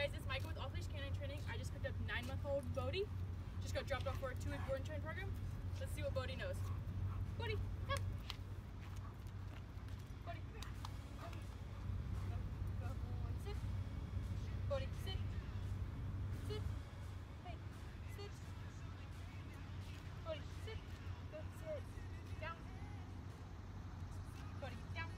guys, it's Michael with Off Leash K9 Training. I just picked up 9-month-old Bodie. Just got dropped off for a 2-week board and train program. Let's see what Bodie knows. Bodie, come. Bodie, come here. Go, go, sit. Bodie, sit. Sit. Hey, sit. Bodie, sit. Go, sit. Down. Bodie, down.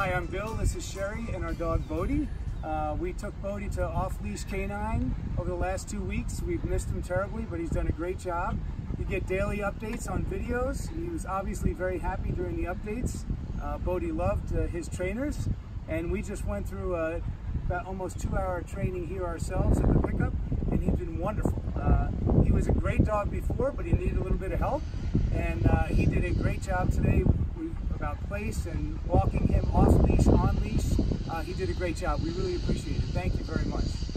Hi, I'm Bill, this is Sherry and our dog Bodie. We took Bodie to Off Leash K9 over the last 2 weeks. We've missed him terribly, but he's done a great job. You get daily updates on videos. He was obviously very happy during the updates. Bodie loved his trainers, and we just went through about almost 2 hour training here ourselves at the pickup, and he's been wonderful. He was a great dog before, but he needed a little bit of help, and he did a great job today about place and walking him off leash, on leash. He did a great job. We really appreciate it. Thank you very much.